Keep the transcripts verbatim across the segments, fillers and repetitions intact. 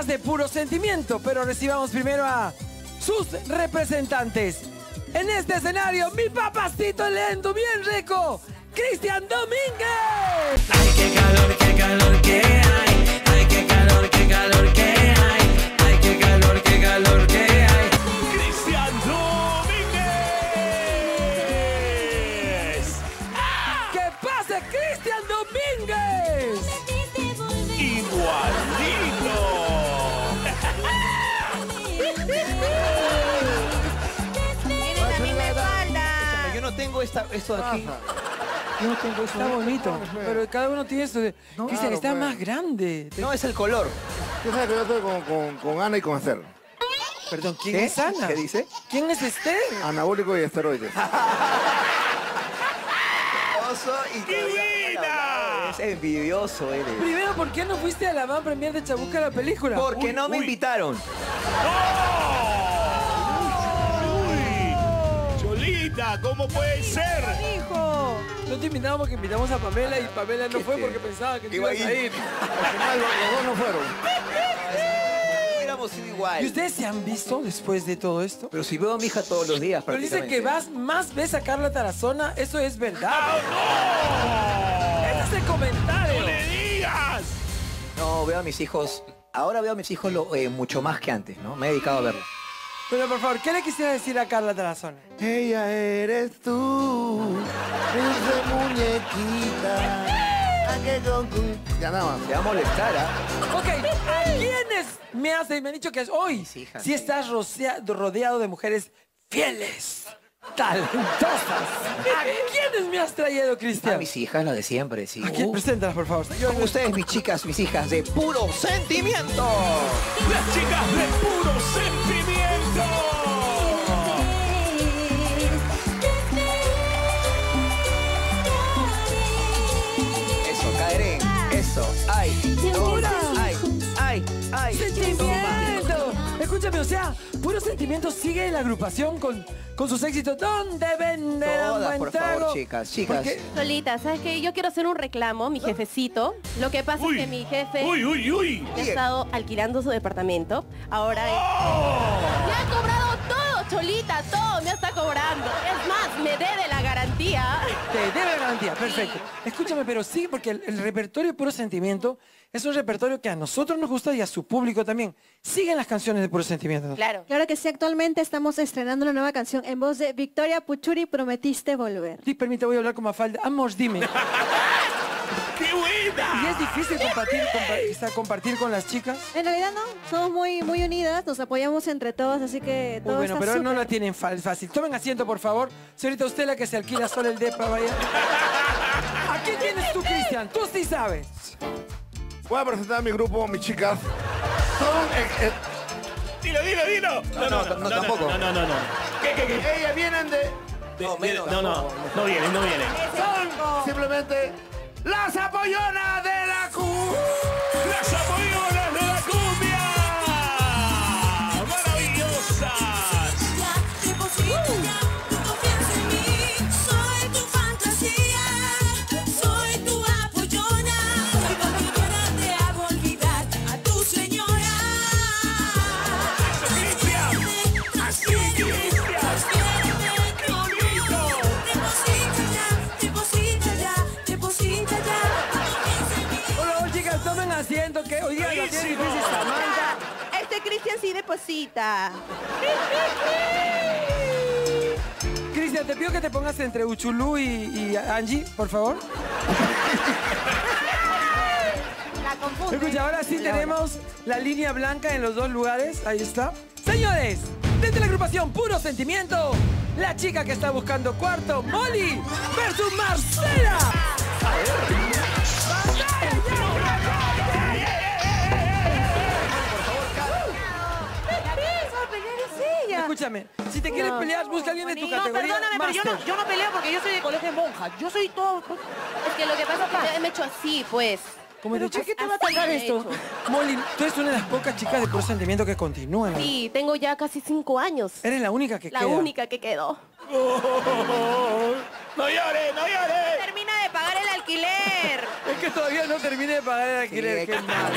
más de Puro Sentimiento, pero recibamos primero a sus representantes. En este escenario, mi papacito lento, bien rico, Christian Domínguez. Ay, qué calor, qué calor que hay. Ay, qué calor, qué calor que hay. Ay, qué calor, qué calor que hay. Christian Domínguez. ¡Ah! ¡Que pase Christian Domínguez! ¡Igualito! Tengo esta, esto de aquí. Yo no tengo esto. Está bonito. Pero cada uno tiene esto. De... No, Cristian, claro, está pues. Más grande. No, es el color. Yo sabes que yo estoy con, con, con Ana y con Esther. Perdón, ¿quién ¿Eh? es Ana? ¿Qué dice? ¿Quién es Esther? Anabólico y esteroides. y ¡Qué buena! Es envidioso eres. Primero, ¿por qué no fuiste a la van premier de Chabuca la película? Porque uy, no me uy. invitaron. ¡Oh! ¿Cómo puede ser? Hijo, no te invitamos porque invitamos a Pamela y Pamela no fue porque pensaba que te ibas a ir. Al final los dos no fueron. Hubiéramos sido igual. ¿Y ustedes se han visto después de todo esto? Pero si veo a mi hija todos los días. Pero dicen que vas más ves a Carla Tarazona, eso es verdad. ¡No! Ese es el comentario. ¡No le digas! No, veo a mis hijos. Ahora veo a mis hijos lo, eh, mucho más que antes, ¿no? Me he dedicado a verlos. Pero por favor, ¿qué le quisiera decir a Carla Tarazona? Ella eres tú, dulce muñequita. Ya nada más, te va a molestar, ¿ah? Ok, ¿a quiénes me hacen? Me han dicho que hoy sí, hija, sí estás rodeado de mujeres fieles, talentosas. ¿A quiénes me has traído, Cristian? A mis hijas, las de siempre, sí. ¿A quién? Preséntalas, por favor. Yo con ustedes, mis chicas, mis hijas de Puro Sentimiento. Las chicas de Puro Sentimiento. Eso, caeré. Eso, ay. Ahora, ay, ay, ay. Sentimiento. Escúchame, o sea, Puro Sentimiento sigue la agrupación con, con sus éxitos. ¿Dónde venden? Todas, por favor, chicas, chicas. Solita, ¿sabes qué? Yo quiero hacer un reclamo, mi jefecito. Lo que pasa uy, es que mi jefe uy, uy, uy. ha estado alquilando su departamento. Ahora oh. es... ¡Ya cobrado! Solita, todo me está cobrando. Es más, me debe la garantía. Te debe la garantía, perfecto. Sí. Escúchame, pero sí, porque el, el repertorio Puro Sentimiento es un repertorio que a nosotros nos gusta y a su público también. Siguen las canciones de Puro Sentimiento. Claro. Claro que sí, actualmente estamos estrenando una nueva canción en voz de Victoria Puchuri, Prometiste Volver. Sí, permite, voy a hablar con Mafalda. Amor, dime. ¡Qué buena! ¿Y es difícil compartir, compa compartir con las chicas? En realidad no, somos muy, muy unidas, nos apoyamos entre todas, así que todo uh, bueno, está pero super. No la tienen fácil. Tomen asiento, por favor. Señorita, usted la que se alquila solo el depa, vaya. Aquí tienes tú, Cristian, tú sí sabes. Voy a presentar a mi grupo, mis chicas. Son... Eh, eh. Dilo, dilo, dilo. No, no, no, no, no, no tampoco. No, no, no, no. ¿Qué, qué, qué? Ellas vienen de... de no, menos, no, no, no, no vienen, no vienen. Son simplemente... ¡Las Ampoyonas de la Q! ¡Las Ampoyonas de la cumbia! ¡Maravillosas! Ya deposita tu confianza en mí. Soy tu fantasía. Soy tu ampollona. Y cuando quieras te hago olvidar a tu señora. ¡Eso, Cristian! ¡Así, Cristian! ¡Qué bonito! Deposita ya, deposita ya. Hola, chicas, tomen asiento que hoy día lo tiene difícil Samantha. Este Cristian sí deposita. Cristian, te pido que te pongas entre Uchulú y, y Angie, por favor. La confundo. Escucha, ahora sí tenemos la línea blanca en los dos lugares. Ahí está. Señores, desde la agrupación Puro Sentimiento, la chica que está buscando cuarto, Molly, versus Marcela. Escúchame, si te quieres pelear, busca a alguien de tu categoría. No, perdóname, pero yo no, yo no peleo porque yo soy de colegio de monjas. Yo soy todo... Es que lo que pasa es que me he hecho así, pues. Como te dije, ¿qué te va a atacar esto? Molly, tú eres una de las pocas chicas de Puro Sentimiento que continúa. Sí, tengo ya casi cinco años. Eres la única que quedó. La única que quedó. ¡No llores, no llores! Termina de pagar el alquiler. Es que todavía no terminé de pagar el alquiler. ¡Qué mal!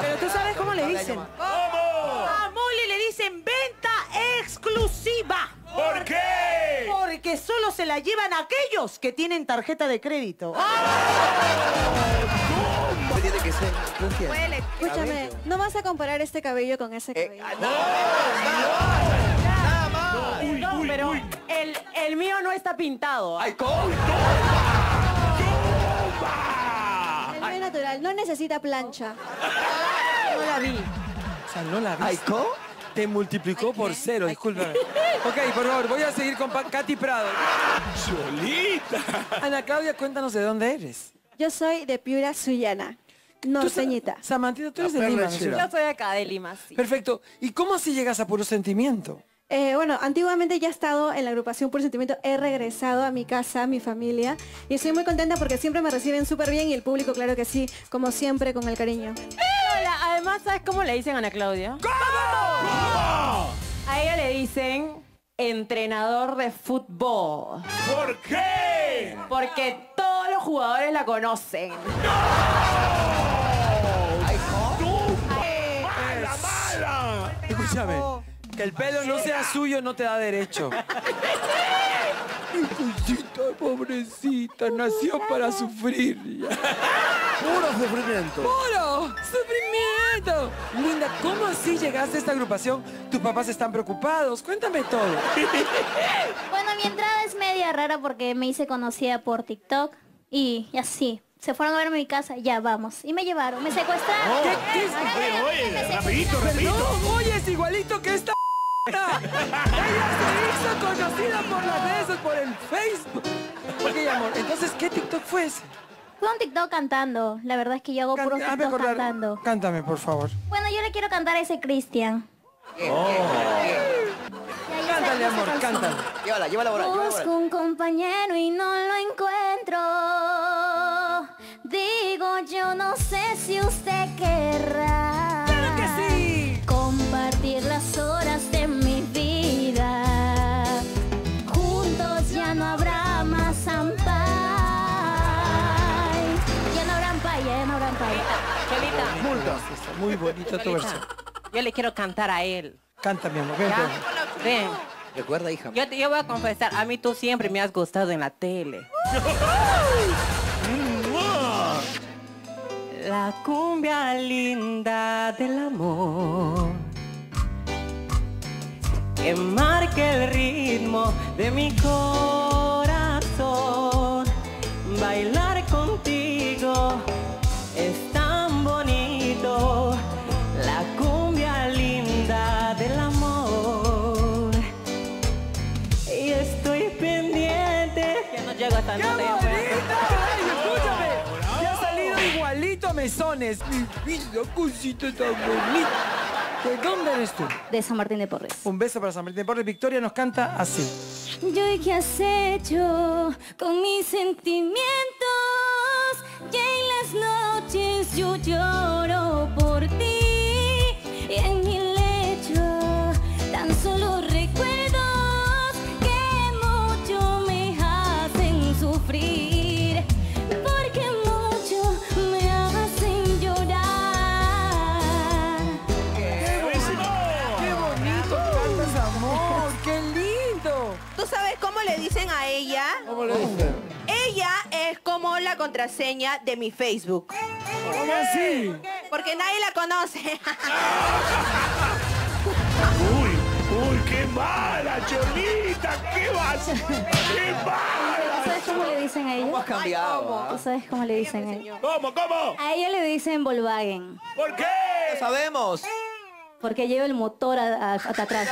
Pero tú sabes cómo le dicen. ¿Cómo? A Molly le dicen venta exclusiva. ¿Por qué? Porque solo se la llevan aquellos que tienen tarjeta de crédito. ¿Qué tiene que ser? No entiendo. Escúchame, no vas a comparar este cabello con ese cabello. Nada más. No, pero el, el mío no está pintado. ¡Ay, cómo! Natural, no necesita plancha. No la vi. O sea, no la vi. ¿Aiko? Te multiplicó por cero, discúlpame. Ok, por favor, voy a seguir con Katy Prado. ¡Solita! Ana Claudia, cuéntanos de dónde eres. Yo soy de Piura, Sullana. Norteñita. Samantita, tú eres de Lima. Yo soy de acá, de Lima, sí. Perfecto. ¿Y cómo así llegas a Puro Sentimiento? Eh, bueno, antiguamente ya he estado en la agrupación Puro Sentimiento, he regresado a mi casa, a mi familia, y estoy muy contenta porque siempre me reciben súper bien y el público, claro que sí, como siempre, con el cariño. Hola, además, ¿sabes cómo le dicen a Ana Claudia? ¿Cómo? ¿Cómo? A ella le dicen entrenador de fútbol. ¿Por qué? Porque todos los jugadores la conocen. ¡No! ¡Ay, no! Eh, ¡Mala, mala! Escúchame. Que el pelo no sea suyo no te da derecho. Cuchita, pobrecita, nació para sufrir. Puro sufrimiento. Puro sufrimiento. Linda, ¿cómo así llegaste a esta agrupación? Tus papás están preocupados. Cuéntame todo. Bueno, mi entrada es media rara porque me hice conocida por TikTok y así. Se fueron a verme a mi casa, ya vamos. Y me llevaron, me secuestraron. Oh, ¿Qué, qué es? Ay, oye, oye, rapidito, rapidito. No, oye, es igualito que esta. Ella se hizo conocida por las redes, por el Facebook. Ok, amor, entonces, ¿qué TikTok fue ese? Fue un TikTok cantando. La verdad es que yo hago Can puros TikTok acordar, cantando. Cántame, por favor. Bueno, yo le quiero cantar a ese Christian. Oh. Cántale, amor, cántale. Llévala, llévala por ahí. Busco un compañero y no lo encuentro. Digo, yo no sé si usted querrá. ¡Claro que sí! Compartir las horas de mi vida. Juntos ya no habrá más ampay. Ya no habrán pay, ya no habrán pay. Chelita. Muy bonita tu versión. Yo le quiero cantar a él. Canta, mi amor. Ven, ven. Recuerda, hija. Yo, yo voy a confesar, a mí tú siempre me has gustado en la tele. La cumbia linda del amor, que marca el ritmo de mi corazón. Bailar contigo es tan bonito. La cumbia linda del amor. Y estoy pendiente. Ya no llego hasta noche. Mesones, mi vida, cosita tan bonita. ¿De dónde eres tú? De San Martín de Porres. Un beso para San Martín de Porres. Victoria nos canta así. Yo, ¿y qué has hecho con mis sentimientos? Que en las noches yo lloro por ti. Y en mi lecho tan solo recuerdos que mucho me hacen sufrir. A ella. ¿Cómo le dicen? Ella es como la contraseña de mi Facebook. ¿Cómo así? Porque nadie la conoce. Uy, uy, qué mala, Cholita, qué vas, qué mala. ¿Sabes cómo le dicen a ella? ¿Cómo has cambiado? ¿Tú sabes cómo le dicen a ella? ¿Cómo, cómo? A ella le dicen Volkswagen. ¿Por qué? Lo sabemos. Porque lleva el motor a, a, hasta atrás.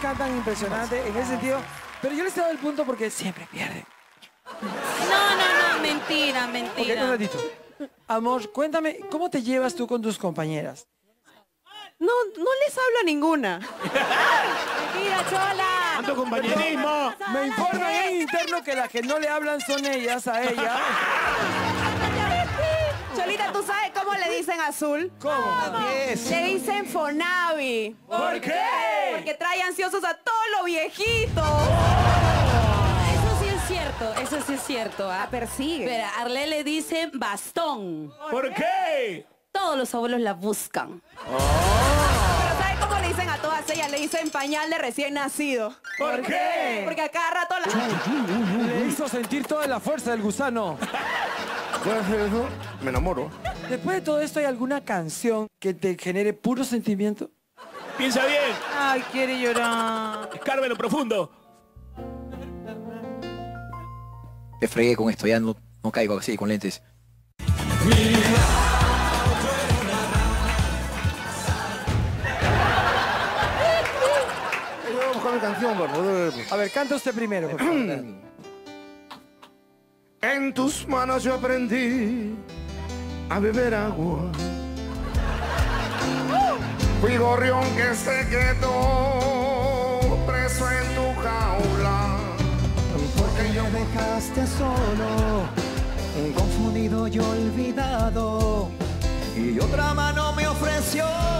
Cantan impresionante en ese sentido, pero yo les he dado el punto porque siempre pierden. No, no, no, mentira, mentira. Okay, un ratito. Amor, cuéntame, ¿cómo te llevas tú con tus compañeras? No, no les hablo a ninguna. Mentira, chola. ¡Tanto compañerismo! Me informan en interno que las que no le hablan son ellas a ella. Cholita, ¿tú sabes cómo le dicen azul? ¿Cómo? Le dicen Fonavi. ¿Por qué? Porque trae ansiosos a todos los viejitos. Oh. Eso sí es cierto. cierto, eso sí es cierto. ¿Ah? La persigue. Pero a Arlé le dicen bastón. ¿Por qué? Todos los abuelos la buscan. Oh. Pero ¿sabes cómo le dicen a todas ellas? Le dicen pañal de recién nacido. ¿Por, ¿Por qué? qué? Porque a cada rato la... Le hizo sentir toda la fuerza del gusano. Después de eso, me enamoro. Después de todo esto, ¿hay alguna canción que te genere puro sentimiento? Piensa bien. Ay, quiere llorar. Escarbe lo profundo. Me fregué con esto, ya no, no caigo así, con lentes. Voy a buscar mi canción, bro. A ver, canta usted primero, por favor. En tus manos yo aprendí a beber agua. Fui gorrión que se quedó preso en tu jaula. Porque yo dejaste solo, confundido y olvidado. Y otra mano me ofreció.